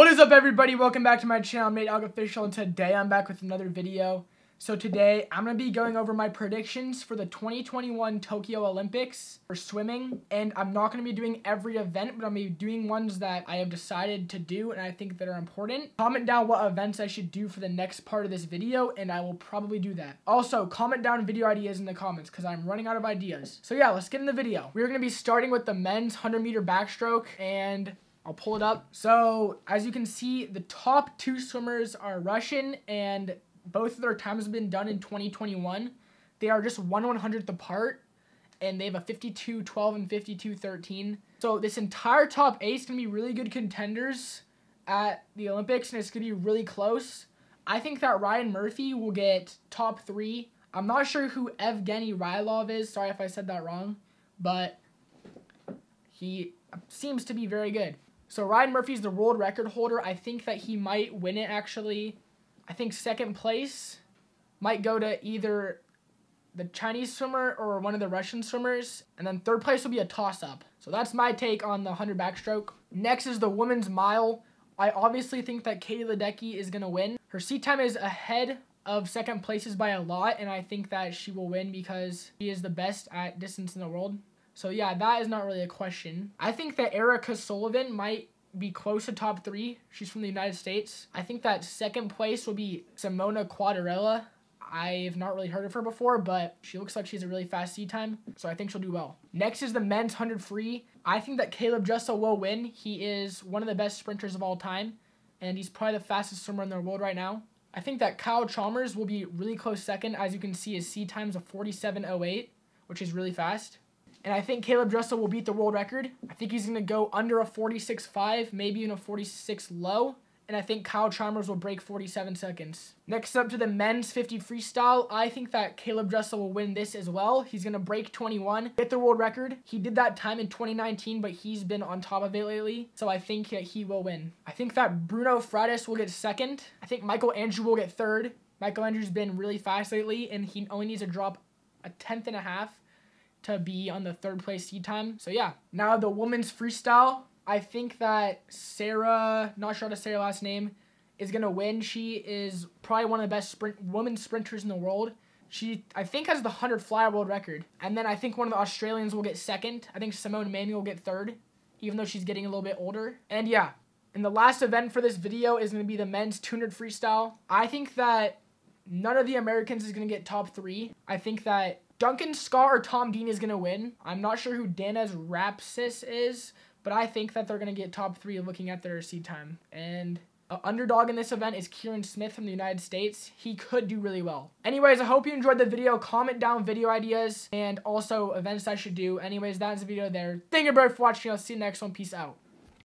What is up, everybody? Welcome back to my channel, NateDawgOfficial, and today I'm back with another video. So today I'm going to be going over my predictions for the 2021 Tokyo Olympics for swimming, and I'm not going to be doing every event, but I'm going to be doing ones that I have decided to do and I think that are important. Comment down what events I should do for the next part of this video, and I will probably do that. Also, comment down video ideas in the comments because I'm running out of ideas. So yeah, let's get in the video. We're going to be starting with the men's 100-meter backstroke, and I'll pull it up. So as you can see, the top two swimmers are Russian, and both of their times have been done in 2021. They are just 1/100th apart, and they have a 52-12 and 52-13. So this entire top eight is going to be really good contenders at the Olympics, and it's going to be really close. I think that Ryan Murphy will get top three. I'm not sure who Evgeny Rylov is. Sorry if I said that wrong, but he seems to be very good. So Ryan Murphy's the world record holder. I think that he might win it, actually. I think second place might go to either the Chinese swimmer or one of the Russian swimmers. And then third place will be a toss-up. So that's my take on the 100 backstroke. Next is the women's mile. I obviously think that Katie Ledecky is going to win. Her seat time is ahead of second places by a lot, and I think that she will win because she is the best at distance in the world. So yeah, that is not really a question. I think that Erica Sullivan might be close to top three. She's from the United States. I think that second place will be Simona Quadarella. I've not really heard of her before, but she looks like she has a really fast seed time, so I think she'll do well. Next is the men's 100 free. I think that Caeleb Dressel will win. He is one of the best sprinters of all time, and he's probably the fastest swimmer in the world right now. I think that Kyle Chalmers will be really close second. As you can see, his seed time's a 47.08, which is really fast. And I think Caeleb Dressel will beat the world record. I think he's going to go under a 46.5, maybe even a 46 low. And I think Kyle Chalmers will break 47 seconds. Next up to the men's 50 freestyle. I think that Caeleb Dressel will win this as well. He's going to break 21, get the world record. He did that time in 2019, but he's been on top of it lately. So I think that he will win. I think that Bruno Fratus will get second. I think Michael Andrew will get third. Michael Andrew's been really fast lately, and he only needs to drop a 10.5. to be on the third place seed time. So yeah. Now the women's freestyle. I think that Sarah, not sure how to say her last name, is gonna win. She is probably one of the best women sprinters in the world. She, I think, has the 100 fly world record. And then I think one of the Australians will get second. I think Simone Manuel will get third, even though she's getting a little bit older. And yeah. And the last event for this video is gonna be the men's 200 freestyle. I think that none of the Americans is gonna get top three. I think that Duncan Scott or Tom Dean is going to win. I'm not sure who Dana Rapsis is, but I think that they're going to get top three looking at their seed time. And an underdog in this event is Kieran Smith from the United States. He could do really well. Anyways, I hope you enjoyed the video. Comment down video ideas and also events I should do. Anyways, that is the video there. Thank you, everybody, for watching. I'll see you next one. Peace out.